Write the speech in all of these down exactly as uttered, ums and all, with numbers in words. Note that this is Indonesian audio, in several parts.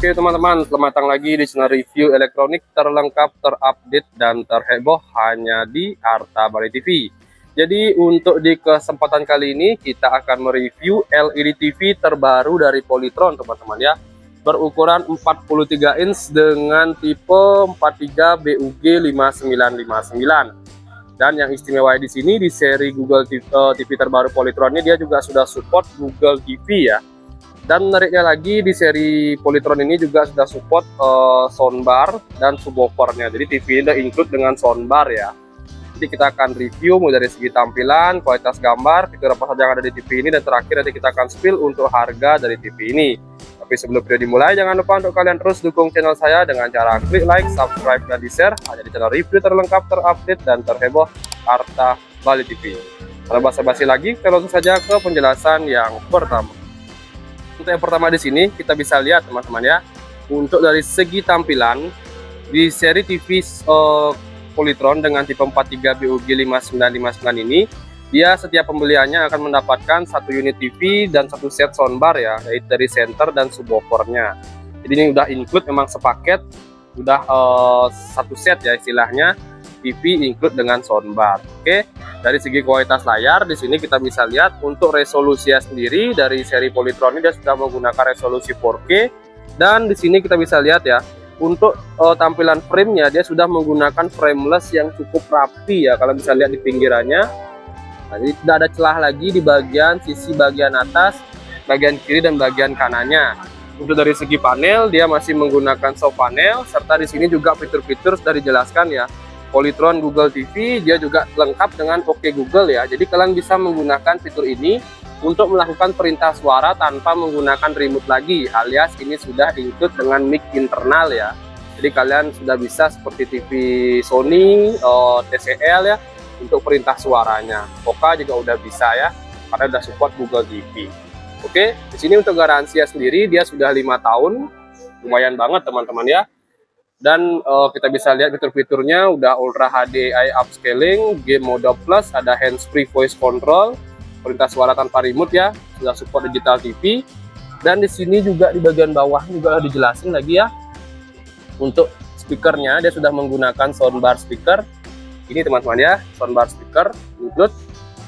Oke teman-teman, selamat datang lagi di channel review elektronik terlengkap, terupdate, dan terheboh hanya di Artabali T V. Jadi untuk di kesempatan kali ini kita akan mereview L E D T V terbaru dari Polytron teman-teman ya. Berukuran empat puluh tiga inch dengan tipe empat puluh tiga B U G lima sembilan lima sembilan. Dan yang istimewa di sini, di seri Google T V, uh, T V terbaru Polytron ini, dia juga sudah support Google T V ya. Dan menariknya lagi, di seri Polytron ini juga sudah support uh, soundbar dan subwoofernya. Jadi T V ini udah include dengan soundbar ya. Jadi kita akan review mulai dari segi tampilan, kualitas gambar, fitur apa saja yang ada di T V ini, dan terakhir nanti kita akan spill untuk harga dari T V ini. Tapi sebelum video dimulai, jangan lupa untuk kalian terus dukung channel saya dengan cara klik like, subscribe, dan di-share hanya di channel review terlengkap, terupdate, dan terheboh Artabali T V. Kalau basa-basi lagi, kita langsung saja ke penjelasan yang pertama. Untuk yang pertama di sini, kita bisa lihat teman-teman ya, untuk dari segi tampilan, di seri T V uh, Polytron dengan tipe empat puluh tiga B U G lima sembilan lima sembilan ini, dia setiap pembeliannya akan mendapatkan satu unit T V dan satu set soundbar ya, yaitu dari center dan subwoofernya. Jadi ini udah include, memang sepaket, udah uh, satu set ya istilahnya, T V include dengan soundbar. Oke, dari segi kualitas layar di sini kita bisa lihat untuk resolusi sendiri dari seri Polytron ini dia sudah menggunakan resolusi empat K, dan di sini kita bisa lihat ya. Untuk uh, tampilan framenya dia sudah menggunakan frameless yang cukup rapi ya, kalau bisa lihat di pinggirannya. Nah, jadi tidak ada celah lagi di bagian sisi bagian atas, bagian kiri, dan bagian kanannya. Untuk dari segi panel dia masih menggunakan soft panel, serta di sini juga fitur-fitur sudah dijelaskan ya. Polytron Google T V dia juga lengkap dengan OK Google ya. Jadi kalian bisa menggunakan fitur ini untuk melakukan perintah suara tanpa menggunakan remote lagi, alias ini sudah include dengan mic internal ya. Jadi kalian sudah bisa seperti T V Sony, uh, T C L ya, untuk perintah suaranya. Oka juga udah bisa ya, karena udah support Google T V. Oke, di sini untuk garansinya sendiri dia sudah lima tahun, lumayan banget teman-teman ya. Dan uh, kita bisa lihat fitur-fiturnya udah Ultra H D A I upscaling, game mode plus, ada hands-free voice control, perintah suara tanpa remote ya, sudah support digital T V. Dan di sini juga di bagian bawah juga dijelasin lagi ya, untuk speakernya dia sudah menggunakan soundbar speaker ini teman-teman ya, soundbar speaker include.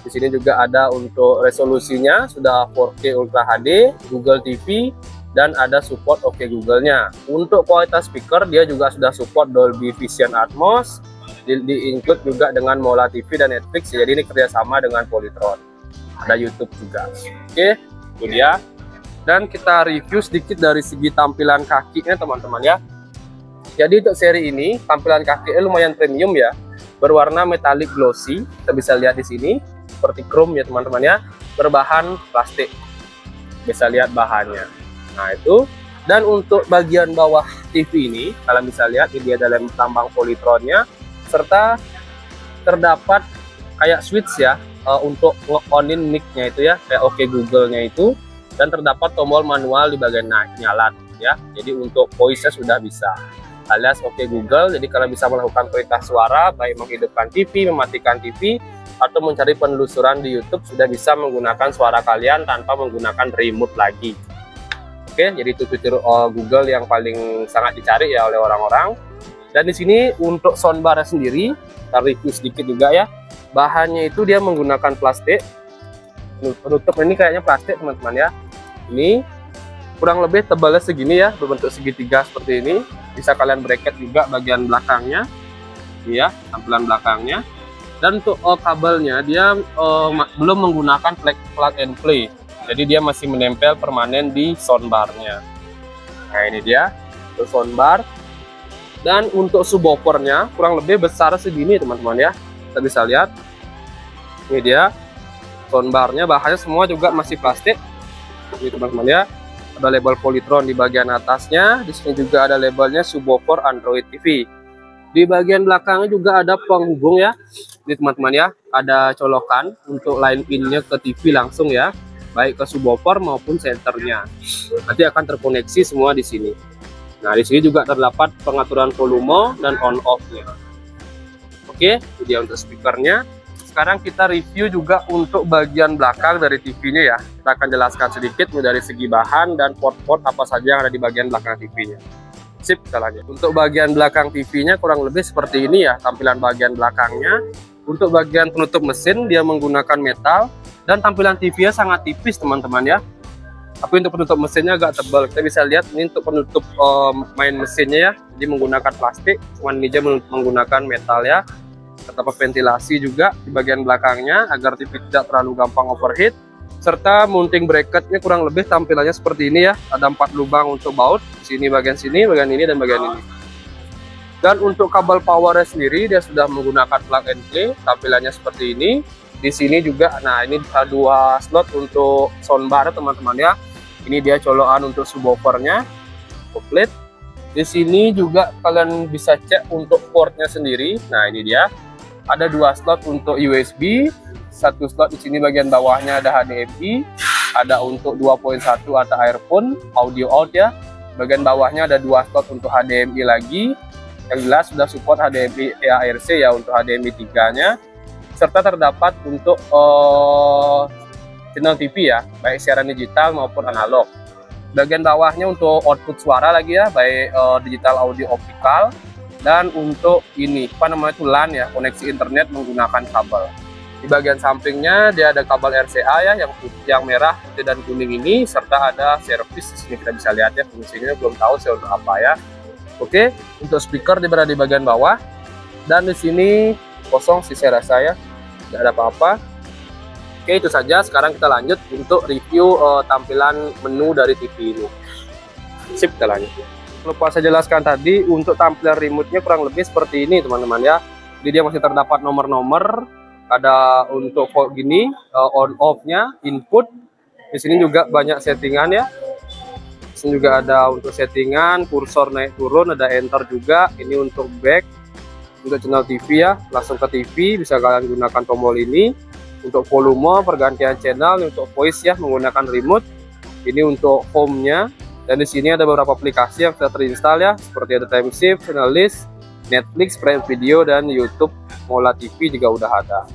Di sini juga ada untuk resolusinya sudah empat K Ultra H D, Google T V, dan ada support OK Google-nya. Untuk kualitas speaker dia juga sudah support Dolby Vision Atmos, di, di include juga dengan Mola T V dan Netflix. Jadi ini kerjasama dengan Polytron. Ada YouTube juga. Oke, itu dia. Dan kita review sedikit dari segi tampilan kakinya teman-teman ya. Jadi untuk seri ini tampilan kakinya lumayan premium ya, berwarna metalik glossy. Kita bisa lihat di sini seperti chrome ya teman-teman ya, berbahan plastik. Bisa lihat bahannya. Nah itu. Dan untuk bagian bawah T V ini kalian bisa lihat ini ada lem tambang Polytronnya, serta terdapat kayak switch ya. Uh, untuk nge-onin mic-nya itu ya, kayak OK Google-nya itu, dan terdapat tombol manual di bagian nyala ya. Jadi untuk voice-nya sudah bisa, alias OK Google. Jadi kalian bisa melakukan perintah suara, baik menghidupkan T V, mematikan T V, atau mencari penelusuran di YouTube sudah bisa menggunakan suara kalian tanpa menggunakan remote lagi. Oke, jadi itu fitur uh, Google yang paling sangat dicari ya oleh orang-orang. Dan di sini untuk soundbar sendiri, kita review sedikit juga ya. Bahannya itu dia menggunakan plastik, penutup ini kayaknya plastik teman-teman ya. Ini kurang lebih tebalnya segini ya, berbentuk segitiga seperti ini. Bisa kalian bracket juga bagian belakangnya, ini ya tampilan belakangnya. Dan untuk uh, kabelnya dia uh, belum menggunakan plug, plug and play, jadi dia masih menempel permanen di soundbarnya. Nah ini dia untuk soundbar. Dan untuk subwoofernya kurang lebih besar segini teman-teman ya. Kita bisa lihat ini dia soundbarnya, bahannya semua juga masih plastik ini teman-teman ya. Ada label Polytron di bagian atasnya, di sini juga ada labelnya subwoofer Android T V. Di bagian belakangnya juga ada penghubung ya, ini teman-teman ya, ada colokan untuk line innya ke T V langsung ya, baik ke subwoofer maupun senternya, nanti akan terkoneksi semua di sini. Nah di sini juga terdapat pengaturan volume dan on off-nya. Oke, itu dia untuk speakernya. Sekarang kita review juga untuk bagian belakang dari T V-nya ya. Kita akan jelaskan sedikit dari segi bahan dan port-port apa saja yang ada di bagian belakang T V-nya. Sip, kita lanjut. Untuk bagian belakang T V-nya kurang lebih seperti ini ya tampilan bagian belakangnya. Untuk bagian penutup mesin dia menggunakan metal dan tampilan T V-nya sangat tipis teman-teman ya. Tapi untuk penutup mesinnya agak tebal. Kita bisa lihat ini untuk penutup um, main mesinnya ya. Jadi menggunakan plastik, cuman meja menggunakan metal ya. Terdapat ventilasi juga di bagian belakangnya agar T V tidak terlalu gampang overheat. Serta mounting bracketnya kurang lebih tampilannya seperti ini ya. Ada empat lubang untuk baut, sini bagian sini, bagian ini, dan bagian ini. Dan untuk kabel powernya sendiri dia sudah menggunakan plug and play, tampilannya seperti ini. Di sini juga, nah ini ada dua slot untuk soundbar teman-teman ya. Ini dia colokan untuk subwoofernya, komplit. Di sini juga kalian bisa cek untuk portnya sendiri. Nah ini dia, ada dua slot untuk U S B, satu slot di sini bagian bawahnya ada H D M I, ada untuk dua titik satu atau earphone, audio out ya. Bagian bawahnya ada dua slot untuk H D M I lagi. Yang jelas sudah support H D M I A R C ya untuk H D M I tiga-nya. Serta terdapat untuk uh, channel T V ya, baik siaran digital maupun analog. Bagian bawahnya untuk output suara lagi ya, baik uh, digital audio optikal dan untuk ini apa namanya itu LAN ya, koneksi internet menggunakan kabel. Di bagian sampingnya dia ada kabel R C A ya, yang putih, yang merah, putih dan kuning ini, serta ada servis di sini kita bisa lihat ya, fungsinya belum tahu sih untuk apa ya. Oke, untuk speaker dia berada di bagian bawah dan di sini kosong sih saya rasa ya. Tidak ada apa-apa. Oke, itu saja. Sekarang kita lanjut untuk review uh, tampilan menu dari T V ini. Sip, kita lanjut. Lupa saya jelaskan tadi, untuk tampilan remote-nya kurang lebih seperti ini teman-teman ya. Jadi dia masih terdapat nomor-nomor, ada untuk volt gini, uh, on off-nya, input. Di sini juga banyak settingan ya. Di sini juga ada untuk settingan, kursor naik turun, ada enter juga. Ini untuk back. Untuk channel T V ya, langsung ke T V, bisa kalian gunakan tombol ini. Untuk volume, pergantian channel, untuk voice ya, menggunakan remote. Ini untuk home-nya. Dan di sini ada beberapa aplikasi yang sudah terinstall ya, seperti ada Timeshift, Channel List, Netflix, Prime Video, dan YouTube. Mola T V juga udah ada.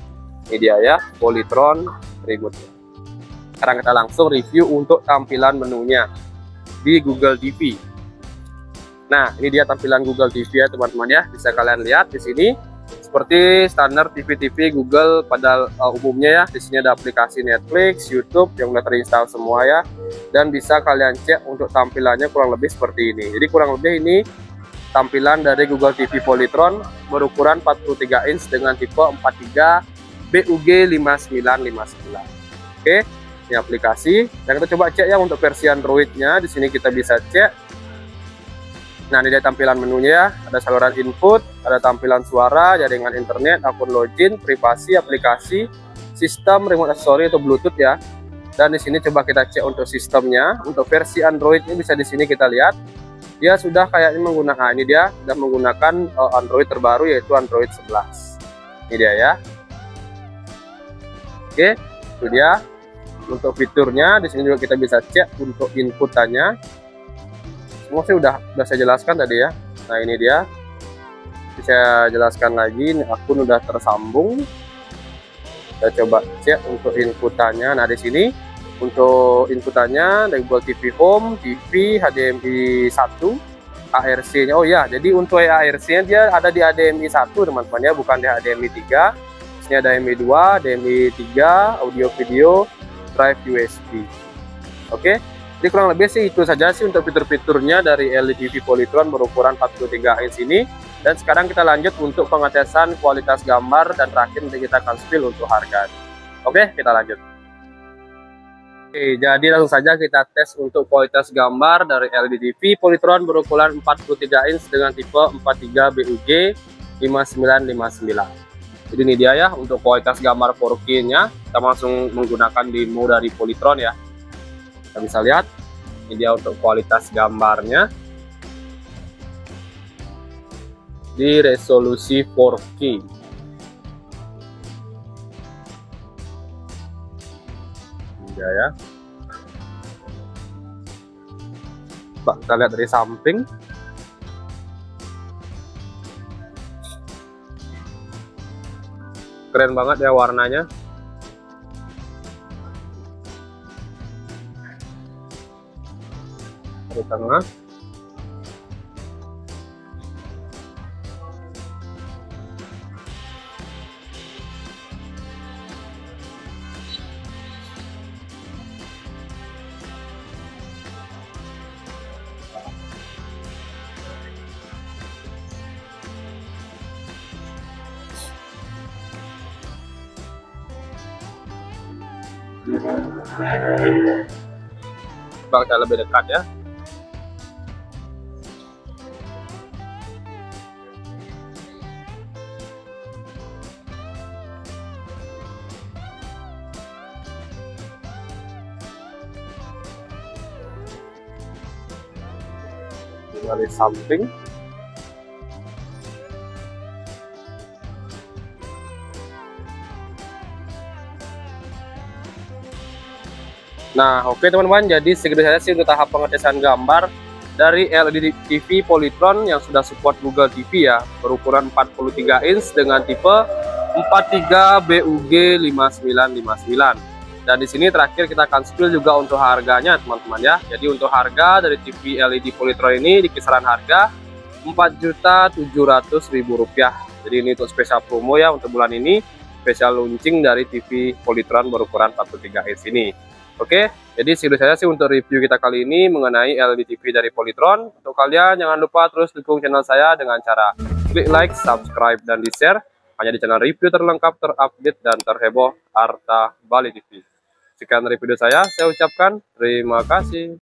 Ini dia ya, Polytron remote-nya. Sekarang kita langsung review untuk tampilan menunya di Google T V. Nah, ini dia tampilan Google T V ya teman-teman ya. Bisa kalian lihat di sini seperti standar T V-T V Google pada uh, umumnya ya. Di sini ada aplikasi Netflix, YouTube yang udah terinstall semua ya. Dan bisa kalian cek untuk tampilannya kurang lebih seperti ini. Jadi kurang lebih ini tampilan dari Google T V Polytron berukuran empat puluh tiga inch dengan tipe empat puluh tiga B U G lima sembilan lima sembilan. Oke, ini aplikasi. Dan kita coba cek ya untuk versi Android-nya. Di sini kita bisa cek. Nah, ini dia tampilan menunya, ada saluran input, ada tampilan suara, jaringan internet, akun login, privasi, aplikasi, sistem, remote accessory atau Bluetooth ya. Dan di sini coba kita cek untuk sistemnya, untuk versi Android ini bisa di sini kita lihat, dia sudah kayaknya menggunakan, nah ini dia sudah menggunakan Android terbaru yaitu Android sebelas. Ini dia ya. Oke, itu dia. Untuk fiturnya di sini juga kita bisa cek untuk inputannya. Semua sih udah, udah saya jelaskan tadi ya. Nah ini dia, bisa jelaskan lagi. Ini akun udah tersambung. Kita coba cek untuk inputannya. Nah di sini untuk inputannya dari Google T V Home, T V, H D M I satu, A R C-nya. Oh ya, jadi untuk A R C-nya dia ada di H D M I satu teman-teman ya, bukan di H D M I tiga. Ini ada H D M I dua, H D M I tiga, audio video, drive U S B. Oke. Jadi kurang lebih sih itu saja sih untuk fitur-fiturnya dari L E D T V Polytron berukuran empat puluh tiga inch ini. Dan sekarang kita lanjut untuk pengetesan kualitas gambar dan terakhir nanti kita akan spill untuk harga. Oke, kita lanjut. Oke, jadi langsung saja kita tes untuk kualitas gambar dari L E D T V Polytron berukuran empat puluh tiga inch dengan tipe empat puluh tiga B U G lima sembilan lima sembilan. Jadi ini dia ya untuk kualitas gambar four K-nya. Kita langsung menggunakan demo dari Polytron ya. Kita bisa lihat, ini dia untuk kualitas gambarnya di resolusi four K. Ini dia ya. Coba kita lihat dari samping. Keren banget ya warnanya. Di tengah. Coba kita lebih dekat ya. Dari samping. Nah, oke okay, teman-teman, jadi segitu saja sih untuk tahap pengetesan gambar dari L E D T V Polytron yang sudah support Google T V ya, berukuran empat puluh tiga inch dengan tipe empat tiga B U G lima sembilan lima sembilan. Dan di sini terakhir kita akan spill juga untuk harganya teman-teman ya. Jadi untuk harga dari T V L E D Polytron ini di kisaran harga empat juta tujuh ratus ribu rupiah. Jadi ini untuk spesial promo ya untuk bulan ini, spesial launching dari T V Polytron berukuran empat puluh tiga inch ini. Oke, jadi segitu saja sih untuk review kita kali ini mengenai L E D T V dari Polytron. Untuk kalian jangan lupa terus dukung channel saya dengan cara klik like, subscribe, dan di-share. Hanya di channel review terlengkap, terupdate, dan terheboh Artabali T V. Sekian dari video saya, saya ucapkan terima kasih.